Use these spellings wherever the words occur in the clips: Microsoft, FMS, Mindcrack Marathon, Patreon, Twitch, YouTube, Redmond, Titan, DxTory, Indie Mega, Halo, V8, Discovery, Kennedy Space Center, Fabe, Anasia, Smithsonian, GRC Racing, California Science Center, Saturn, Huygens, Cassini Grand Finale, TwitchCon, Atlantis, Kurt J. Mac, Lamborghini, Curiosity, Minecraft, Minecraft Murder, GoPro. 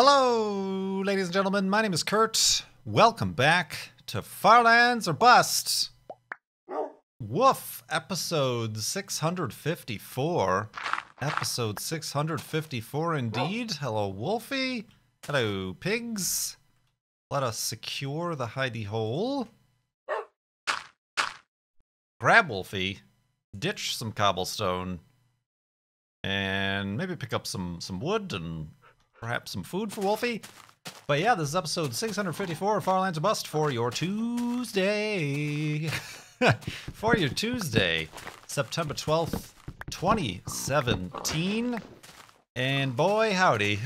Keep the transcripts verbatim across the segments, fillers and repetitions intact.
Hello, ladies and gentlemen, my name is Kurt. Welcome back to Far Lands or Bust. Woof, episode six hundred fifty-four. Episode six hundred fifty-four indeed. Hello, Wolfie. Hello, pigs. Let us secure the hidey hole. Grab Wolfie, ditch some cobblestone, and maybe pick up some, some wood and perhaps some food for Wolfie. But yeah, this is episode six hundred fifty-four of Far Lands or Bust for your Tuesday. For your Tuesday, September twelfth, twenty seventeen. And boy howdy,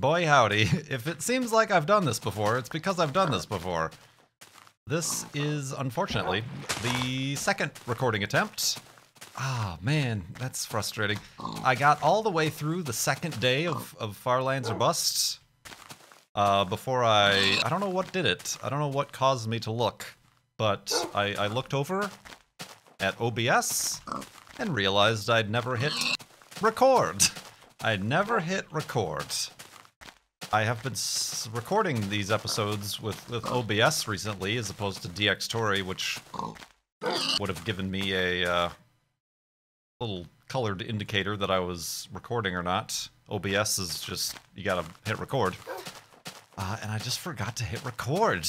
boy howdy, if it seems like I've done this before, it's because I've done this before. This is, unfortunately, the second recording attempt. Ah, man, that's frustrating. I got all the way through the second day of, of Far Lands or Bust uh, before I... I don't know what did it. I don't know what caused me to look. But I, I looked over at O B S and realized I'd never hit record. I'd never hit record. I have been s recording these episodes with, with O B S recently as opposed to DxTory, which would have given me a... Uh, little colored indicator that I was recording or not. O B S is just, you gotta hit record. Uh, and I just forgot to hit record.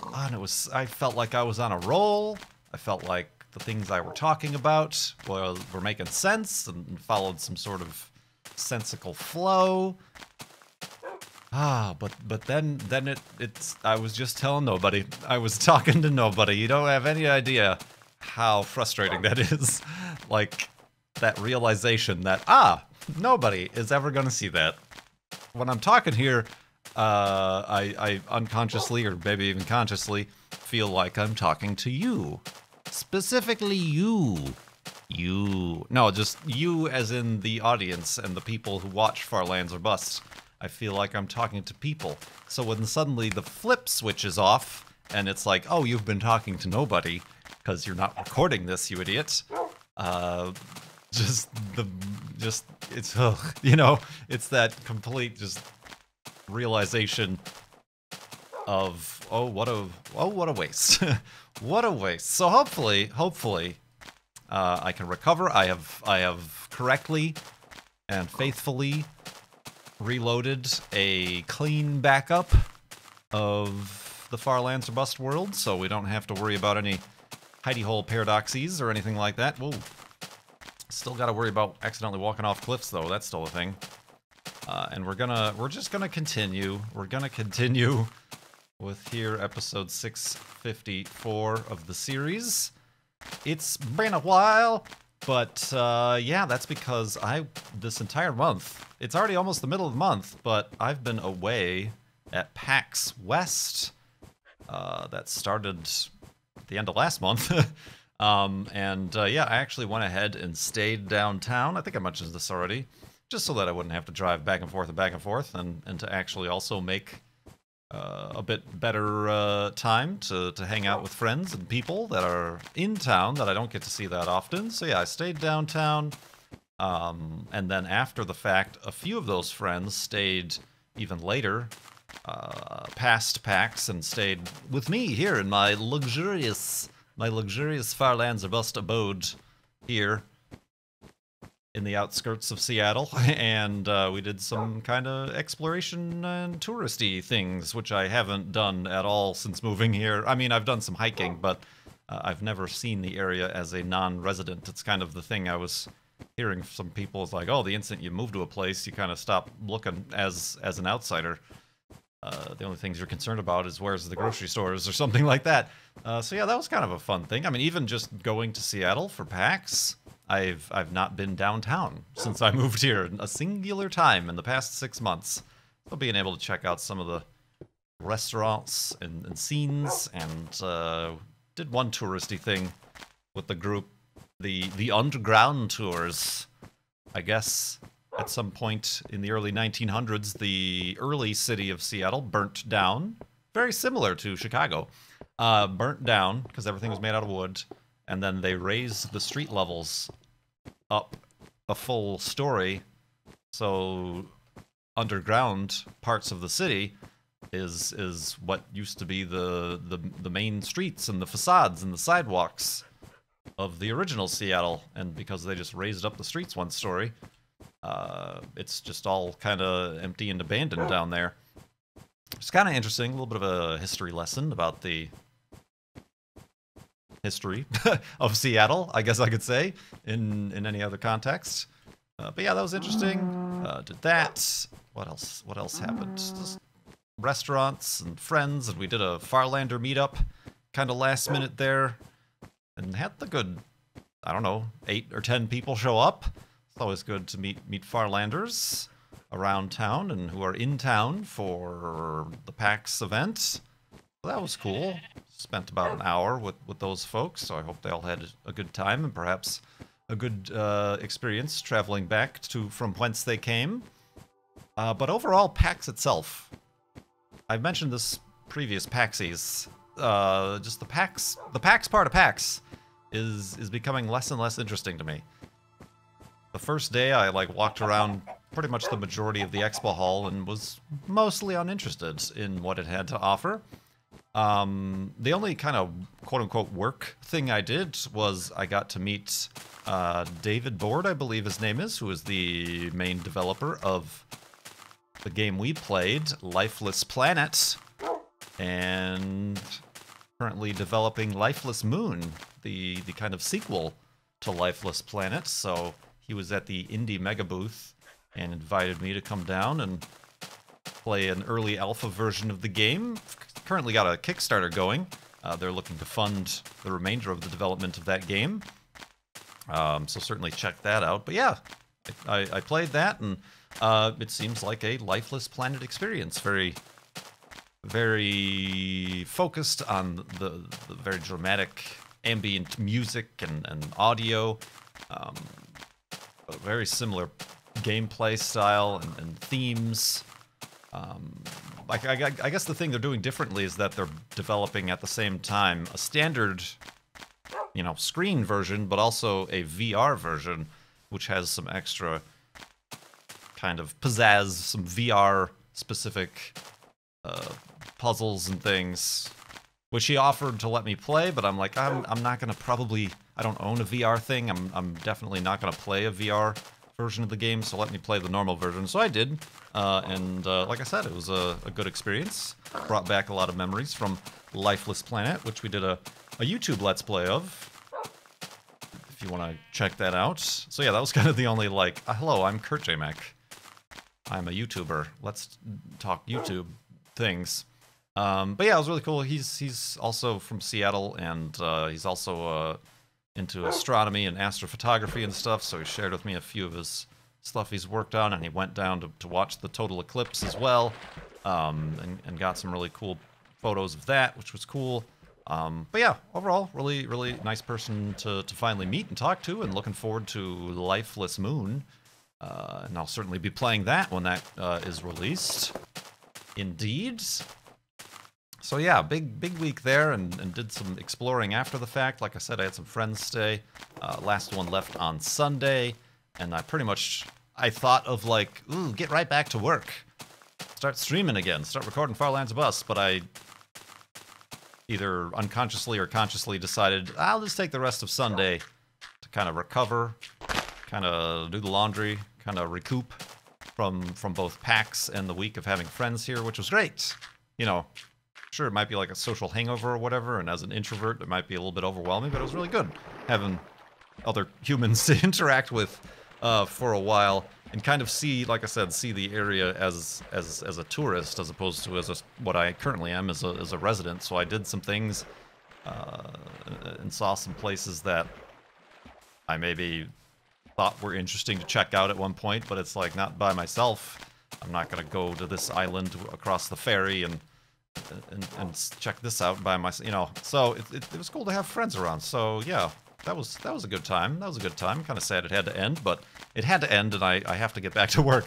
Oh, and it was, I felt like I was on a roll. I felt like the things I were talking about were, were making sense and followed some sort of sensical flow. Ah, but, but then, then it, it's, I was just telling nobody. I was talking to nobody. You don't have any idea how frustrating that is. Like, that realization that, ah, nobody is ever going to see that. When I'm talking here, uh, I, I unconsciously, or maybe even consciously, feel like I'm talking to you. Specifically you. You. No, just you as in the audience and the people who watch Far Lands or Bust. I feel like I'm talking to people. So when suddenly the flip switch is off, and it's like, oh, you've been talking to nobody, because you're not recording this, you idiot. Uh, just the, just, it's, ugh, you know, it's that complete just realization of, oh, what a, oh, what a waste. What a waste. So hopefully, hopefully, uh, I can recover. I have, I have correctly and faithfully reloaded a clean backup of the Far Lands or Bust world, so we don't have to worry about any hidey hole paradoxes or anything like that. Whoa. Still gotta worry about accidentally walking off cliffs though, that's still a thing. Uh, and we're gonna, we're just gonna continue, we're gonna continue with here episode six fifty-four of the series. It's been a while, but uh, yeah, that's because I, this entire month, it's already almost the middle of the month, but I've been away at PAX West. Uh, that started the end of last month. um, and uh, yeah, I actually went ahead and stayed downtown. I think I mentioned this already, just so that I wouldn't have to drive back and forth and back and forth, and, and to actually also make uh, a bit better uh, time to, to hang out with friends and people that are in town that I don't get to see that often. So yeah, I stayed downtown. Um, and then after the fact, a few of those friends stayed even later, Uh, past PAX, and stayed with me here in my luxurious, my luxurious Far Lands or Bust abode here in the outskirts of Seattle, and uh, we did some kind of exploration and touristy things, which I haven't done at all since moving here. I mean, I've done some hiking, but uh, I've never seen the area as a non-resident. It's kind of the thing I was hearing from people, is like, oh, the instant you move to a place, you kind of stop looking as as an outsider. Uh, the only things you're concerned about is where's the grocery stores or something like that. Uh, so yeah, that was kind of a fun thing. I mean, even just going to Seattle for PAX, I've I've not been downtown since I moved here a singular time in the past six months. So being able to check out some of the restaurants and, and scenes, and uh, did one touristy thing with the group, the the underground tours, I guess. At some point in the early nineteen hundreds, the early city of Seattle burnt down, very similar to Chicago, uh, burnt down because everything was made out of wood, and then they raised the street levels up a full story, so underground parts of the city is is what used to be the the, the main streets and the facades and the sidewalks of the original Seattle, and because they just raised up the streets one story, uh, it's just all kind of empty and abandoned down there. It's kind of interesting, a little bit of a history lesson about the history of Seattle, I guess I could say, in, in any other context. Uh, but yeah, that was interesting. Uh, did that. What else? What else happened? Just restaurants and friends, and we did a Farlander meetup kind of last minute there. And had the good, I don't know, eight or ten people show up. It's always good to meet meet Farlanders around town and who are in town for the PAX event. Well, that was cool. Spent about an hour with, with those folks, so I hope they all had a good time and perhaps a good uh, experience traveling back to from whence they came. Uh, but overall, PAX itself. I've mentioned this previous PAXies. Uh, just the PAX, the PAX part of PAX is is becoming less and less interesting to me. The first day I like walked around pretty much the majority of the expo hall and was mostly uninterested in what it had to offer. Um, the only kind of quote-unquote work thing I did was I got to meet uh, David Board, I believe his name is, who is the main developer of the game we played, Lifeless Planet, and currently developing Lifeless Moon, the, the kind of sequel to Lifeless Planet. So he was at the Indie Mega booth and invited me to come down and play an early alpha version of the game. Currently got a Kickstarter going. Uh, they're looking to fund the remainder of the development of that game. Um, so certainly check that out. But yeah, I, I, I played that, and uh, it seems like a Lifeless Planet experience. Very... very focused on the, the very dramatic ambient music and, and audio. Um, a very similar gameplay style and, and themes. Um, like I, I guess the thing they're doing differently is that they're developing at the same time a standard, you know, screen version, but also a V R version, which has some extra kind of pizzazz, some V R-specific uh, puzzles and things, which he offered to let me play, but I'm like, I'm, I'm not gonna probably, I don't own a V R thing, I'm, I'm definitely not gonna play a V R version of the game, so let me play the normal version. So I did, uh, and uh, like I said, it was a, a good experience. Brought back a lot of memories from Lifeless Planet, which we did a, a YouTube Let's Play of, if you wanna check that out. So yeah, that was kind of the only, like, uh, hello, I'm Kurt J. Mac. I'm a YouTuber, let's talk YouTube things. Um, but yeah, it was really cool. He's he's also from Seattle, and uh, he's also uh, into astronomy and astrophotography and stuff, so he shared with me a few of his stuff he's worked on, and he went down to, to watch the total eclipse as well, um, and, and got some really cool photos of that, which was cool. Um, but yeah, overall, really, really nice person to, to finally meet and talk to, and looking forward to Lifeless Moon. Uh, and I'll certainly be playing that when that uh, is released. Indeed. So yeah, big big week there, and, and did some exploring after the fact. Like I said, I had some friends stay. Uh, last one left on Sunday, and I pretty much, I thought of like, ooh, get right back to work. Start streaming again, start recording Far Lands or Bust, but I either unconsciously or consciously decided, I'll just take the rest of Sunday to kind of recover, kind of do the laundry, kind of recoup from, from both PAX and the week of having friends here, which was great, you know. Sure, it might be like a social hangover or whatever, and as an introvert, it might be a little bit overwhelming, but it was really good having other humans to interact with uh, for a while and kind of see, like I said, see the area as as as a tourist as opposed to as a, what I currently am as a, as a resident. So I did some things uh, and saw some places that I maybe thought were interesting to check out at one point, but it's like not by myself. I'm not gonna go to this island across the ferry and And, and check this out by myself, you know. So it, it, it was cool to have friends around. So yeah, that was that was a good time. That was a good time. Kind of sad it had to end, but it had to end, and I, I have to get back to work.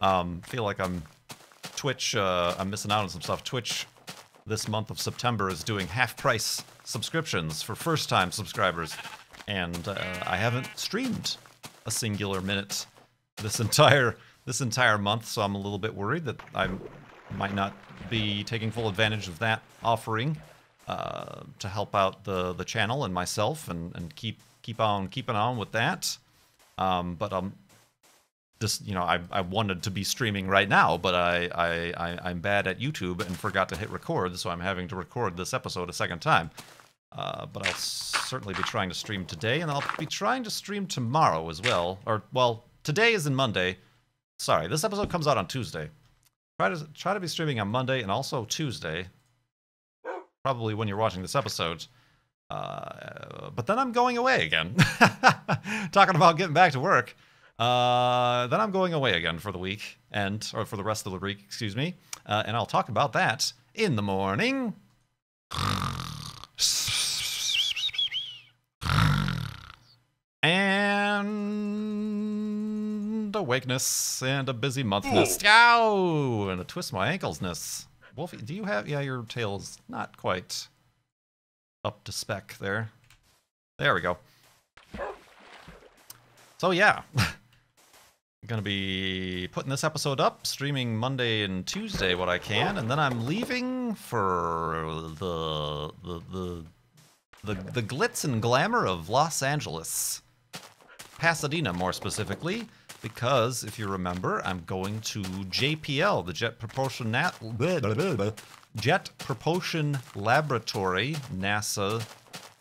Um, feel like I'm Twitch. Uh, I'm missing out on some stuff. Twitch this month of September is doing half price subscriptions for first time subscribers, and uh, I haven't streamed a singular minute this entire this entire month, so I'm a little bit worried that I might not be taking full advantage of that offering uh, to help out the the channel and myself, and and keep keep on keeping on with that. Um, but I'm just, you know, I I wanted to be streaming right now, but I I, I I'm bad at YouTube and forgot to hit record, so I'm having to record this episode a second time. Uh, but I'll certainly be trying to stream today, and I'll be trying to stream tomorrow as well. Or, well, today isn't Monday. Sorry, this episode comes out on Tuesday. Try to try to be streaming on Monday and also Tuesday. Probably when you're watching this episode. Uh, but then I'm going away again. Talking about getting back to work. Uh, then I'm going away again for the week, and or for the rest of the week, excuse me. Uh, and I'll talk about that in the morning. And awakeness and a busy monthness. Ow! And a twist my anklesness. Wolfie, do you have? Yeah, your tail's not quite up to spec there. There we go. So yeah, I'm gonna be putting this episode up, streaming Monday and Tuesday what I can, and then I'm leaving for the the the the, the glitz and glamour of Los Angeles. Pasadena, more specifically, because if you remember, I'm going to J P L, the Jet Propulsion Na blah, blah, blah, blah. Jet Propulsion Laboratory. NASA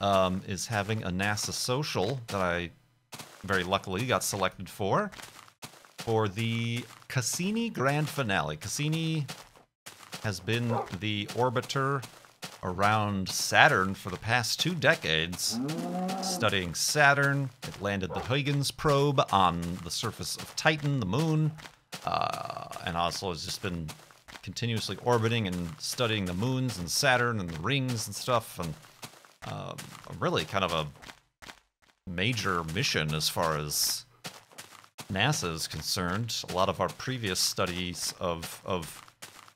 um, is having a NASA social that I very luckily got selected for for the Cassini Grand Finale. Cassini has been the orbiter around Saturn for the past two decades, studying Saturn. It landed the Huygens probe on the surface of Titan, the moon, uh, and also has just been continuously orbiting and studying the moons and Saturn and the rings and stuff, and uh, really kind of a major mission as far as NASA is concerned. A lot of our previous studies of, of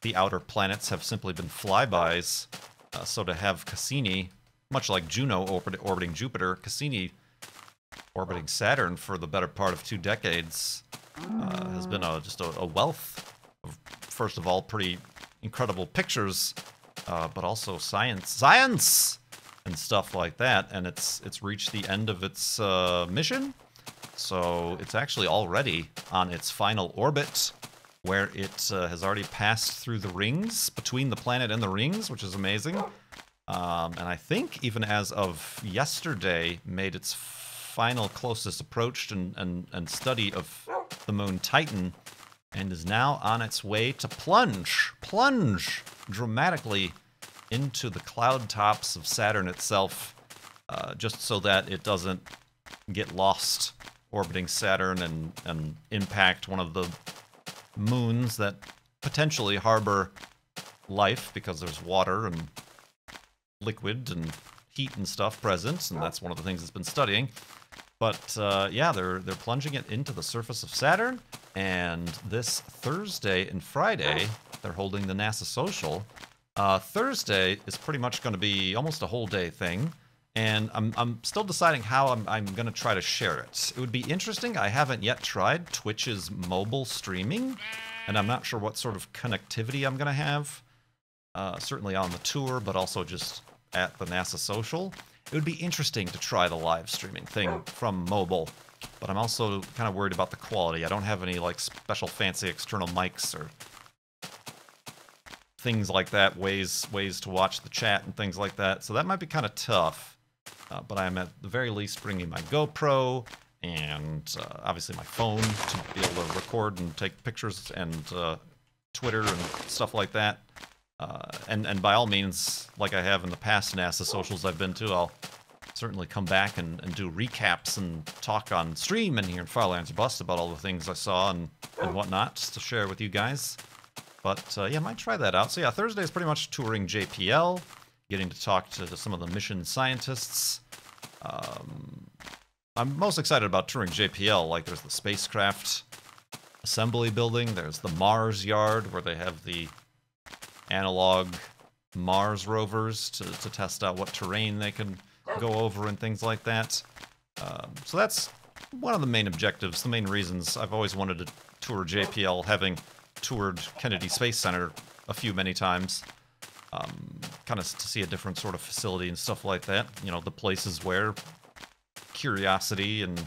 the outer planets have simply been flybys. Uh, so to have Cassini, much like Juno orbit orbiting Jupiter, Cassini orbiting Saturn for the better part of two decades uh, has been a, just a, a wealth of, first of all, pretty incredible pictures, uh, but also science, science and stuff like that. And it's it's reached the end of its uh, mission, so it's actually already on its final orbit, where it uh, has already passed through the rings, between the planet and the rings, which is amazing. Um, and I think, even as of yesterday, made its final closest approach and, and, and study of the moon Titan, and is now on its way to plunge, plunge dramatically into the cloud tops of Saturn itself, uh, just so that it doesn't get lost orbiting Saturn and, and impact one of the moons that potentially harbor life, because there's water and liquid and heat and stuff present, and that's one of the things it's been studying. But uh, yeah, they're they're plunging it into the surface of Saturn, and this Thursday and Friday they're holding the NASA social. Uh, Thursday is pretty much going to be almost a whole day thing, and I'm I'm still deciding how I'm I'm gonna try to share it. It would be interesting. I haven't yet tried Twitch's mobile streaming, and I'm not sure what sort of connectivity I'm gonna have. Uh, certainly on the tour, but also just at the NASA social. It would be interesting to try the live streaming thing from mobile, but I'm also kind of worried about the quality. I don't have any like special fancy external mics or things like that. Ways ways to watch the chat and things like that. So that might be kind of tough. Uh, but I'm at the very least bringing my GoPro and uh, obviously my phone to be able to record and take pictures and uh, Twitter and stuff like that. Uh, and, and by all means, like I have in the past NASA socials I've been to, I'll certainly come back and, and do recaps and talk on stream and here in Far Lands or Bust about all the things I saw and, and whatnot to share with you guys. But uh, yeah, I might try that out. So yeah, Thursday is pretty much touring J P L. Getting to talk to some of the mission scientists. Um, I'm most excited about touring J P L. Like, there's the spacecraft assembly building. There's the Mars yard, where they have the analog Mars rovers to, to test out what terrain they can go over and things like that. Um, so that's one of the main objectives, the main reasons I've always wanted to tour J P L, having toured Kennedy Space Center a few many times, um, kind of to see a different sort of facility and stuff like that. You know, the places where Curiosity and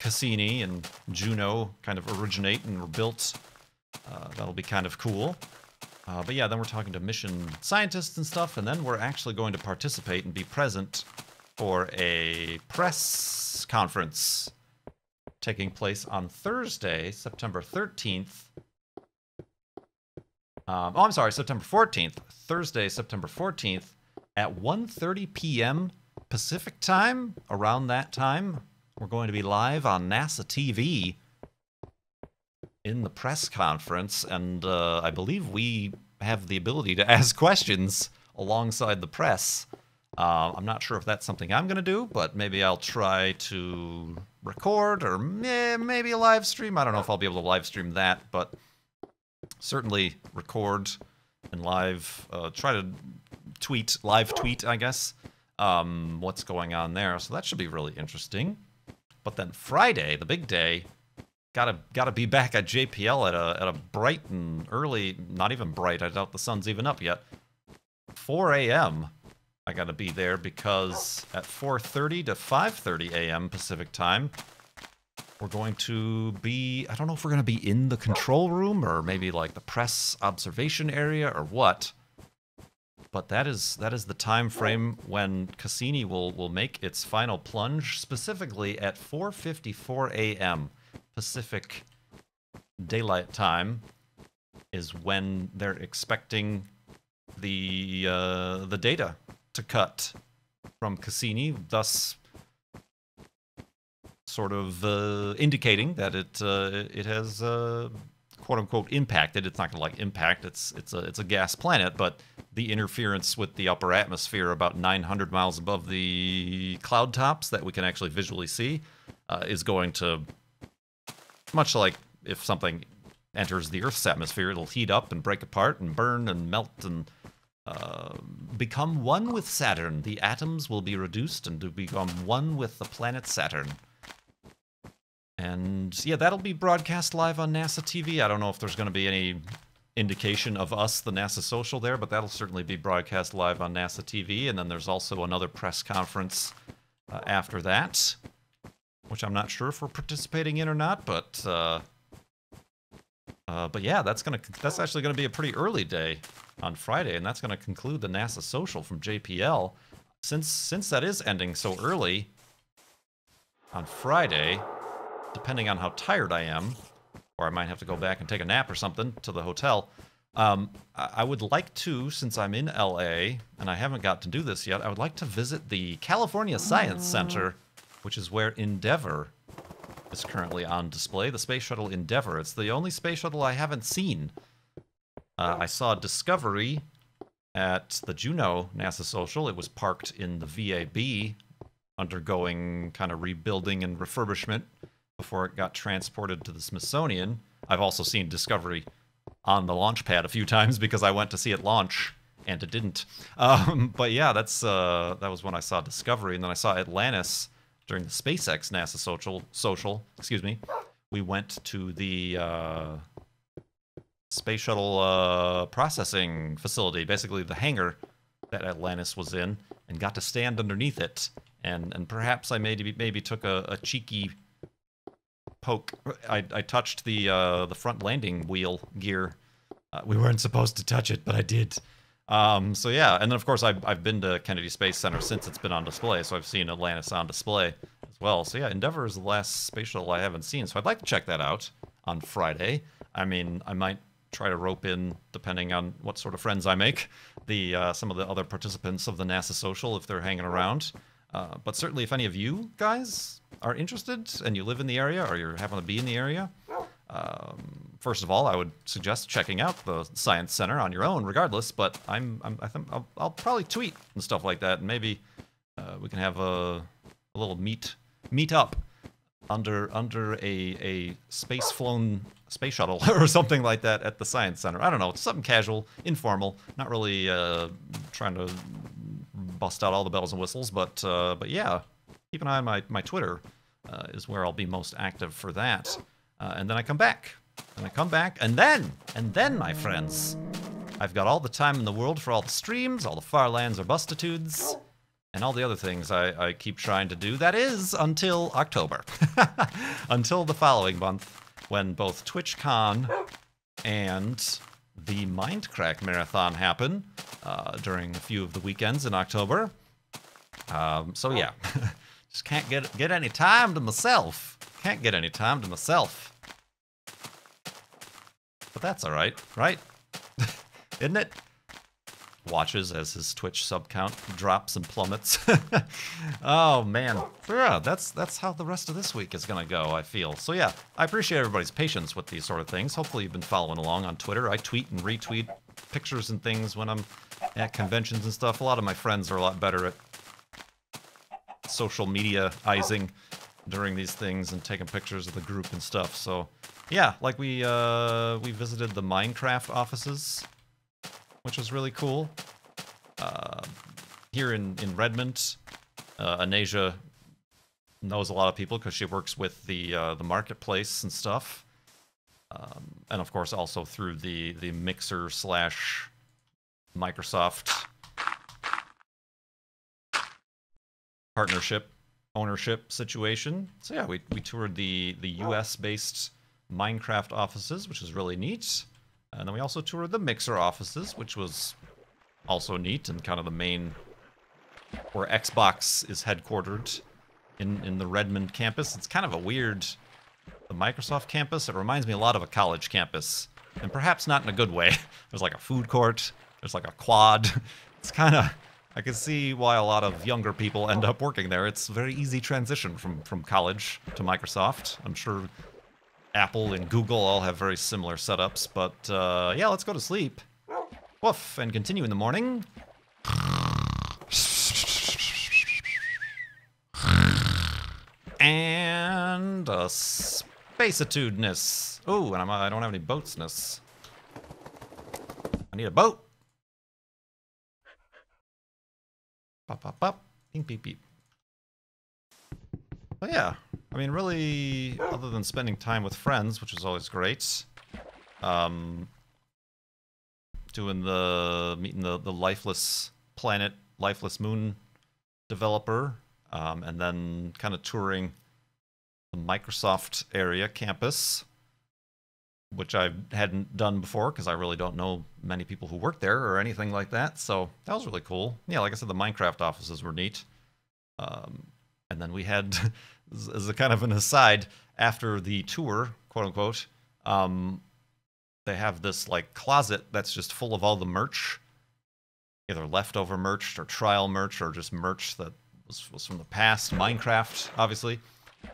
Cassini and Juno kind of originate and were built. Uh, that'll be kind of cool. Uh, but yeah, then we're talking to mission scientists and stuff, and then we're actually going to participate and be present for a press conference taking place on Thursday, September thirteenth. Um, oh, I'm sorry, September fourteenth. Thursday, September fourteenth at one thirty p m Pacific time. Around that time, we're going to be live on NASA T V in the press conference, and uh, I believe we have the ability to ask questions alongside the press. Uh, I'm not sure if that's something I'm going to do, but maybe I'll try to record or may maybe a live stream. I don't know if I'll be able to live stream that, but certainly record and live, uh, try to tweet, live tweet, I guess, um, what's going on there. So that should be really interesting. But then Friday, the big day, gotta gotta be back at J P L at a, at a bright and early, not even bright, I doubt the sun's even up yet, four a m I gotta be there, because at four thirty to five thirty a m Pacific time, we're going to be, I don't know if we're going to be in the control room or maybe like the press observation area or what. But that is that is the time frame when Cassini will will make its final plunge, specifically at four fifty-four a m Pacific Daylight Time is when they're expecting the uh, the data to cut from Cassini, thus sort of uh, indicating that it uh, it has uh, quote unquote impacted. It's not going to like impact. It's it's a it's a gas planet, but the interference with the upper atmosphere, about nine hundred miles above the cloud tops that we can actually visually see, uh, is going to, much like if something enters the Earth's atmosphere, it'll heat up and break apart and burn and melt and uh, become one with Saturn. The atoms will be reduced and to become one with the planet Saturn. And yeah, that'll be broadcast live on NASA T V. I don't know if there's going to be any indication of us, the NASA social, there, but that'll certainly be broadcast live on NASA T V. And then there's also another press conference uh, after that, which I'm not sure if we're participating in or not. But uh, uh, but yeah, that's gonna that's actually going to be a pretty early day on Friday, and that's going to conclude the NASA social from J P L. Since since that is ending so early on Friday, depending on how tired I am, or I might have to go back and take a nap or something to the hotel, um, I would like to, since I'm in L A, and I haven't got to do this yet, I would like to visit the California Science Center, which is where Endeavour is currently on display, the space shuttle Endeavour. It's the only space shuttle I haven't seen. Uh, I saw Discovery at the Juno NASA Social. It was parked in the V A B, undergoing kind of rebuilding and refurbishment before it got transported to the Smithsonian. I've also seen Discovery on the launch pad a few times because I went to see it launch, and it didn't. Um, but yeah, that's uh, that was when I saw Discovery, and then I saw Atlantis during the SpaceX NASA social. Social, excuse me. We went to the uh, space shuttle uh, processing facility, basically the hangar that Atlantis was in, and got to stand underneath it. And and perhaps I maybe maybe took a, a cheeky poke. I, I touched the uh, the front landing wheel gear. Uh, we weren't supposed to touch it, but I did. Um, so yeah, and then of course I've, I've been to Kennedy Space Center since it's been on display, so I've seen Atlantis on display as well. So yeah, Endeavour is the last space shuttle I haven't seen, so I'd like to check that out on Friday. I mean, I might try to rope in, depending on what sort of friends I make, the uh, some of the other participants of the NASA social if they're hanging around. Uh, but certainly if any of you guys are interested and you live in the area or you happen to be in the area, um, first of all, I would suggest checking out the Science Center on your own regardless, but I'm, I'm, I think I'll, I'll probably tweet and stuff like that, and maybe uh, we can have a, a little meet meet up under under a, a space flown space shuttle or something like that at the Science Center. I don't know, it's something casual, informal, not really uh, trying to bust out all the bells and whistles, but uh, but yeah, keep an eye on my, my Twitter, uh, is where I'll be most active for that. Uh, and then I come back And I come back, and then, and then, my friends, I've got all the time in the world for all the streams, all the Far Lands or Bustitudes, and all the other things I, I keep trying to do. That is until October. Until the following month, when both TwitchCon and the Mindcrack Marathon happen uh, during a few of the weekends in October. Um, so yeah, just can't get get any time to myself. Can't get any time to myself. But that's all right, right? Isn't it? Watches as his Twitch sub count drops and plummets. Oh man, yeah, that's that's how the rest of this week is gonna go, I feel. So yeah, I appreciate everybody's patience with these sort of things. Hopefully you've been following along on Twitter. I tweet and retweet pictures and things when I'm at conventions and stuff. A lot of my friends are a lot better at social media-izing during these things and taking pictures of the group and stuff. So yeah, like we uh, we visited the Minecraft offices, which was really cool. Uh, here in, in Redmond, uh, Anasia knows a lot of people because she works with the uh, the marketplace and stuff. Um, and of course also through the, the Mixer slash Microsoft partnership, ownership situation. So yeah, we, we toured the, the U S-based Minecraft offices, which is really neat. And then we also toured the Mixer offices, which was also neat, and kind of the main, where Xbox is headquartered in, in the Redmond campus. It's kind of a weird, the Microsoft campus, it reminds me a lot of a college campus, and perhaps not in a good way. There's like a food court, there's like a quad. It's kind of, I can see why a lot of younger people end up working there. It's a very easy transition from, from college to Microsoft. I'm sure Apple and Google all have very similar setups, but uh, yeah, let's go to sleep. Woof, and continue in the morning. And a spacitudeness. Oh, and I'm, I don't have any boatsness. I need a boat. Pop, pop, pop. Ping, peep, peep. But yeah, I mean, really, other than spending time with friends, which is always great, um, doing the, meeting the, the Lifeless Planet, Lifeless Moon developer, um, and then kind of touring the Microsoft area campus, which I hadn't done before because I really don't know many people who work there or anything like that, so that was really cool. Yeah, like I said, the Minecraft offices were neat. Um, And then we had, as a kind of an aside, after the tour, quote unquote, um, they have this like closet that's just full of all the merch, either leftover merch or trial merch or just merch that was, was from the past, Minecraft, obviously.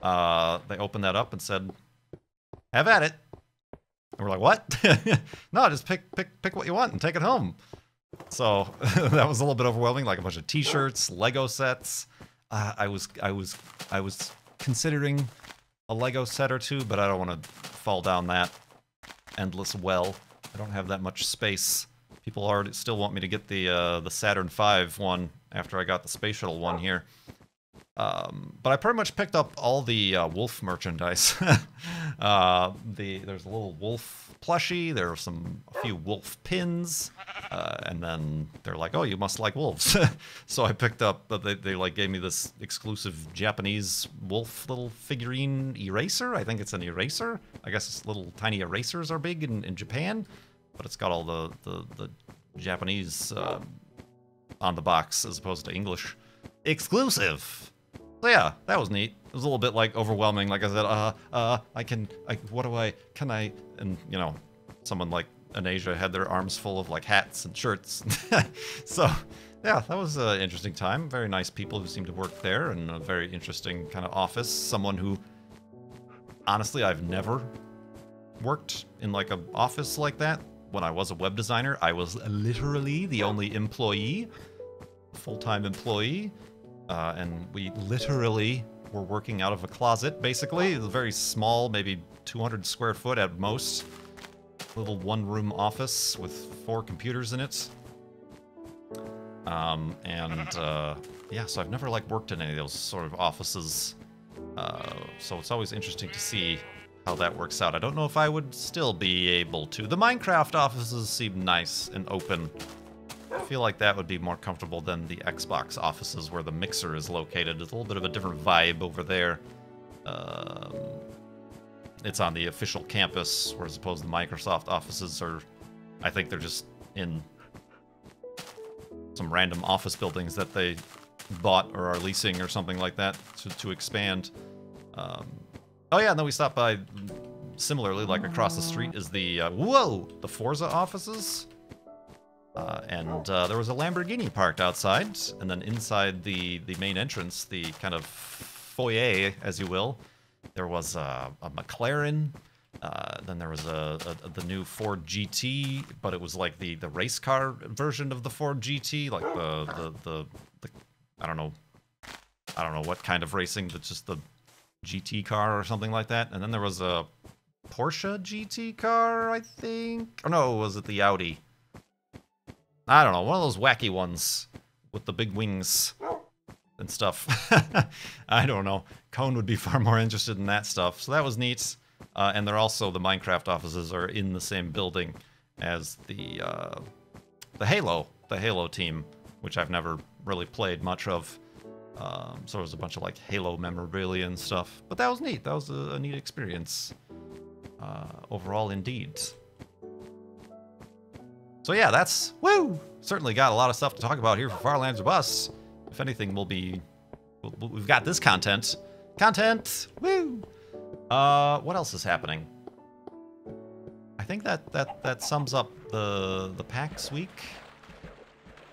Uh, they opened that up and said, "Have at it." And we're like, "What?" "No, just pick pick pick what you want and take it home." So that was a little bit overwhelming, like a bunch of T-shirts, Lego sets. Uh, I was I was I was considering a Lego set or two, but I don't want to fall down that endless well. I don't have that much space. People already still want me to get the uh, the Saturn five one after I got the Space Shuttle one here. Um, but I pretty much picked up all the uh, wolf merchandise. uh, the there's a little wolf plushie. There are some a few wolf pins, uh, and then they're like, "Oh, you must like wolves." So I picked up. They they like gave me this exclusive Japanese wolf little figurine eraser. I think it's an eraser. I guess it's little tiny erasers are big in, in Japan, but it's got all the the, the Japanese uh, on the box as opposed to English exclusive. So yeah, that was neat. It was a little bit like overwhelming. Like I said, uh, uh, I can, I, what do I, can I, and you know, someone like Anasia had their arms full of like hats and shirts. So yeah, that was an interesting time. Very nice people who seem to work there, and a very interesting kind of office. Someone who, honestly, I've never worked in like an office like that. When I was a web designer, I was literally the only employee, full-time employee. Uh, and we literally were working out of a closet, basically. It was very small, maybe two hundred square foot at most. Little one-room office with four computers in it. Um, and, uh, yeah, so I've never, like, worked in any of those sort of offices. Uh, so it's always interesting to see how that works out. I don't know if I would still be able to. The Minecraft offices seem nice and open. I feel like that would be more comfortable than the Xbox offices where the Mixer is located. It's a little bit of a different vibe over there. Um, it's on the official campus, whereas opposed to the Microsoft offices are, I think they're just in some random office buildings that they bought or are leasing or something like that to, to expand. Um, oh yeah, and then we stopped by, similarly, like across the street is the, uh, whoa, the Forza offices. Uh, and uh, there was a Lamborghini parked outside, and then inside the, the main entrance, the kind of foyer, as you will, there was uh, a McLaren. Uh, then there was a, a the new Ford G T, but it was like the, the race car version of the Ford G T, like the the, the the I don't know, I don't know what kind of racing, but just the G T car or something like that. And then there was a Porsche G T car, I think. Or no, was it the Audi? I don't know, one of those wacky ones with the big wings and stuff. I don't know. Cone would be far more interested in that stuff. So that was neat. Uh, and they're also, the Minecraft offices are in the same building as the uh, the Halo, the Halo team, which I've never really played much of. Um, so there was a bunch of like Halo memorabilia and stuff. But that was neat. That was a, a neat experience uh, overall, indeed. So yeah, that's woo. Certainly got a lot of stuff to talk about here for Far Lands or Bust. If anything, we'll be we'll, we've got this content, content woo. Uh, what else is happening? I think that that that sums up the the PAX week.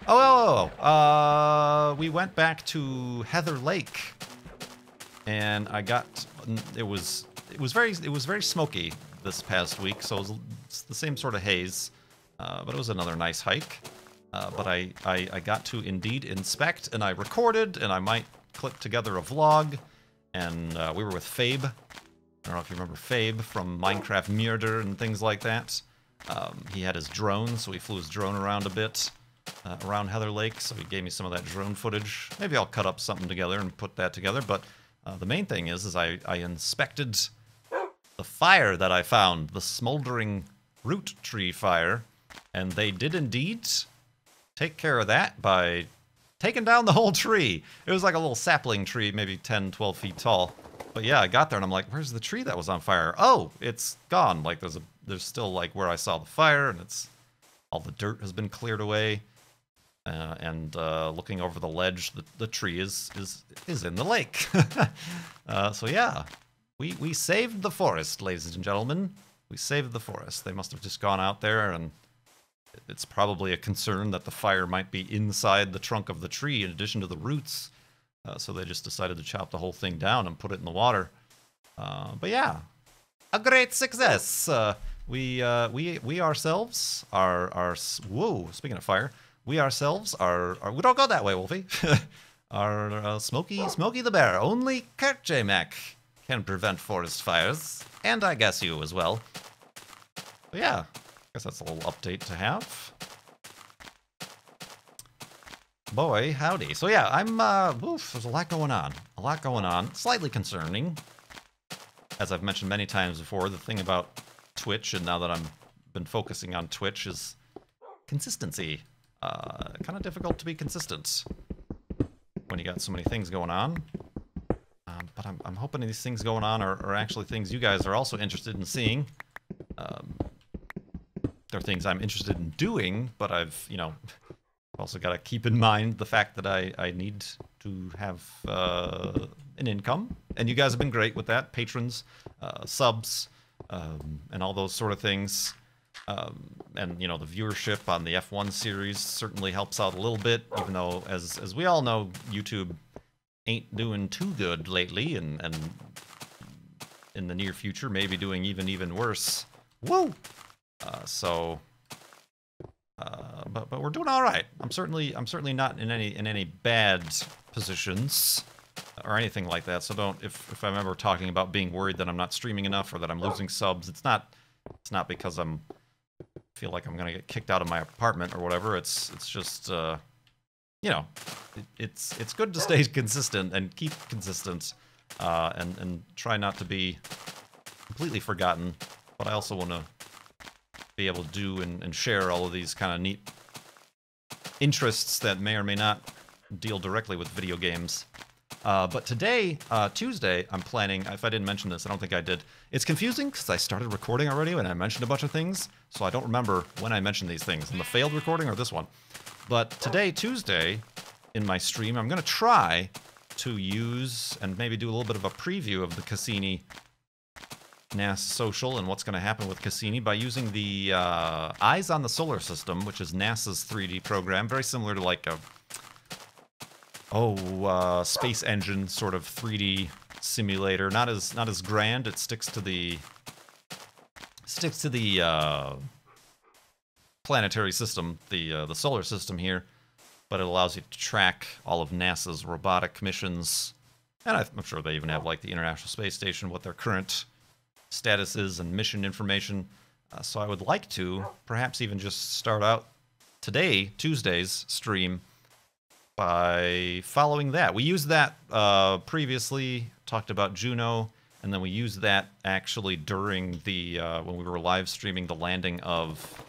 Oh, oh, oh. Uh, we went back to Heather Lake, and I got it was it was very it was very smoky this past week, so it was it's the same sort of haze, uh, but it was another nice hike. Uh, but I, I I got to indeed inspect, and I recorded, and I might clip together a vlog. And uh, we were with Fabe. I don't know if you remember Fabe from Minecraft Murder and things like that. Um, he had his drone, so he flew his drone around a bit uh, around Heather Lake. So he gave me some of that drone footage. Maybe I'll cut up something together and put that together. But uh, the main thing is, is I, I inspected the fire that I found, the smoldering root tree fire, and they did indeed take care of that by taking down the whole tree. It was like a little sapling tree, maybe ten, twelve feet tall. But yeah, I got there and I'm like, where's the tree that was on fire? Oh, it's gone. Like there's a, there's still like where I saw the fire, and it's all the dirt has been cleared away. Uh, and uh, looking over the ledge, the, the tree is is is in the lake. uh, so yeah, we we saved the forest, ladies and gentlemen. We saved the forest. They must have just gone out there and. It's probably a concern that the fire might be inside the trunk of the tree in addition to the roots. Uh, so they just decided to chop the whole thing down and put it in the water. Uh, but yeah, a great success. Uh, we uh, we we ourselves are, are... Whoa, speaking of fire, we ourselves are... are we don't go that way, Wolfie. Our uh, Smokey, Smokey the Bear. Only Kurt J. Mac can prevent forest fires. And I guess you as well. But yeah. I guess that's a little update to have. Boy, howdy. So yeah, I'm, uh, oof, there's a lot going on. A lot going on. Slightly concerning. As I've mentioned many times before, the thing about Twitch, and now that I've been focusing on Twitch, is consistency. Uh, kind of difficult to be consistent when you got so many things going on. Um, but I'm, I'm hoping these things going on are, are actually things you guys are also interested in seeing. Um... There are things I'm interested in doing, but I've, you know, also got to keep in mind the fact that I, I need to have uh, an income. And you guys have been great with that. Patrons, uh, subs, um, and all those sort of things. Um, and, you know, the viewership on the F one series certainly helps out a little bit, even though, as, as we all know, YouTube ain't doing too good lately. And, and in the near future, maybe doing even, even worse. Woo! Uh, so, uh, but but we're doing all right. I'm certainly I'm certainly not in any in any bad positions or anything like that. So don't if if I'm ever talking about being worried that I'm not streaming enough or that I'm losing subs, it's not it's not because I'm feel like I'm gonna get kicked out of my apartment or whatever. It's it's just uh, you know, it, it's it's good to stay consistent and keep consistent uh, and and try not to be completely forgotten, but I also want to be able to do and, and share all of these kind of neat interests that may or may not deal directly with video games. Uh, but today, uh, Tuesday, I'm planning, if I didn't mention this, I don't think I did. It's confusing because I started recording already and I mentioned a bunch of things, so I don't remember when I mentioned these things, in the failed recording or this one. But today, Tuesday, in my stream, I'm going to try to use and maybe do a little bit of a preview of the Cassini NASA social and what's going to happen with Cassini by using the uh, Eyes on the Solar System, which is NASA's three D program, very similar to like a Oh, uh, space engine sort of three D simulator. Not as not as grand. It sticks to the sticks to the uh, planetary system, the uh, the solar system here, but it allows you to track all of NASA's robotic missions, and I'm sure they even have like the International Space Station, what their current status is and mission information. Uh, so I would like to perhaps even just start out today, Tuesday's stream, by following that. We used that uh, previously, talked about Juno, and then we used that actually during the, uh, when we were live streaming the landing of,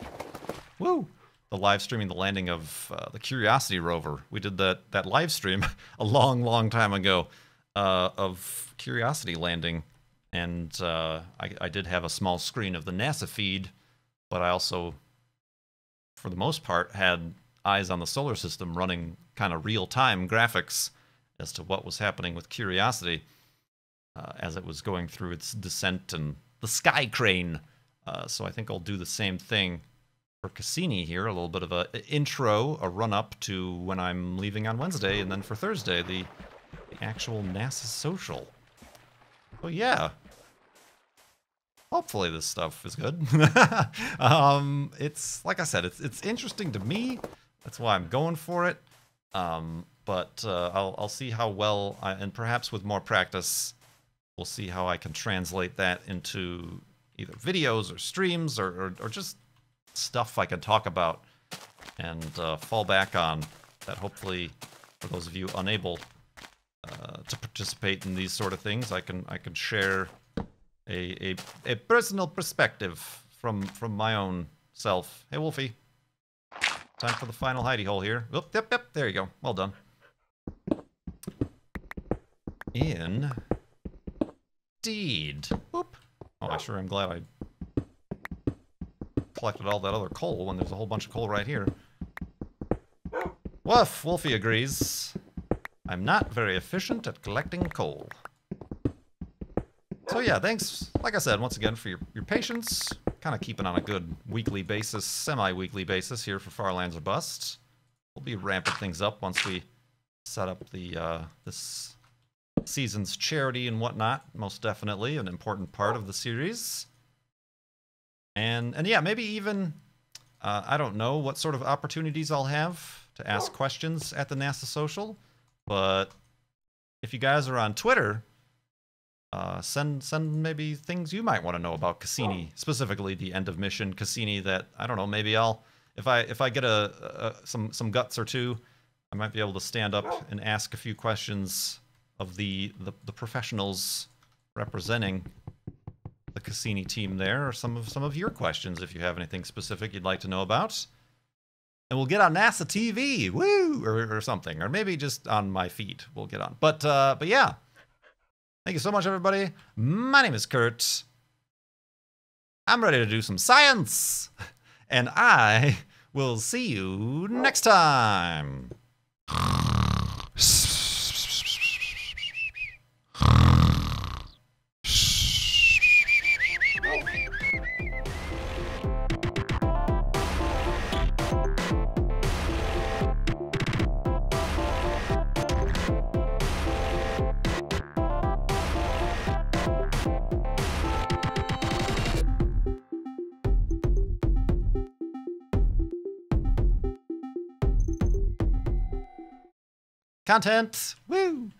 woo, the live streaming the landing of uh, the Curiosity rover. We did that, that live stream a long, long time ago uh, of Curiosity landing, and uh, I, I did have a small screen of the NASA feed, but I also, for the most part, had Eyes on the Solar System running kind of real-time graphics as to what was happening with Curiosity uh, as it was going through its descent and the sky crane. Uh, so I think I'll do the same thing for Cassini here, a little bit of an intro, a run-up to when I'm leaving on Wednesday, and then for Thursday, the, the actual NASA social. Oh, yeah. Hopefully this stuff is good. um, it's, like I said, it's, it's interesting to me. That's why I'm going for it. Um, but uh, I'll, I'll see how well, I, and perhaps with more practice, we'll see how I can translate that into either videos or streams or, or, or just stuff I can talk about and uh, fall back on that. Hopefully, for those of you unable uh, to participate in these sort of things, I can, I can share a, a, a personal perspective from, from my own self. Hey, Wolfie. Time for the final hidey hole here. Oop, yep, yep, there you go. Well done. Indeed. Whoop. Oh, I sure am glad I collected all that other coal when there's a whole bunch of coal right here. Woof, Wolfie agrees. I'm not very efficient at collecting coal. So yeah, thanks, like I said, once again for your, your patience. Kind of keeping on a good weekly basis, semi-weekly basis here for Far Lands or Bust. We'll be ramping things up once we set up the uh, this season's charity and whatnot. Most definitely an important part of the series. And and yeah, maybe even uh, I don't know what sort of opportunities I'll have to ask questions at the NASA social. But if you guys are on Twitter, Uh, send send maybe things you might want to know about Cassini, specifically the end of mission Cassini. That I don't know. Maybe I'll if I if I get a, a some some guts or two, I might be able to stand up and ask a few questions of the the, the professionals representing the Cassini team there, or some of some of your questions if you have anything specific you'd like to know about. And we'll get on NASA T V, woo, or, or something, or maybe just on my feed. We'll get on. But uh, but yeah. Thank you so much, everybody. My name is Kurt. I'm ready to do some science. And I will see you next time. Content! Woo!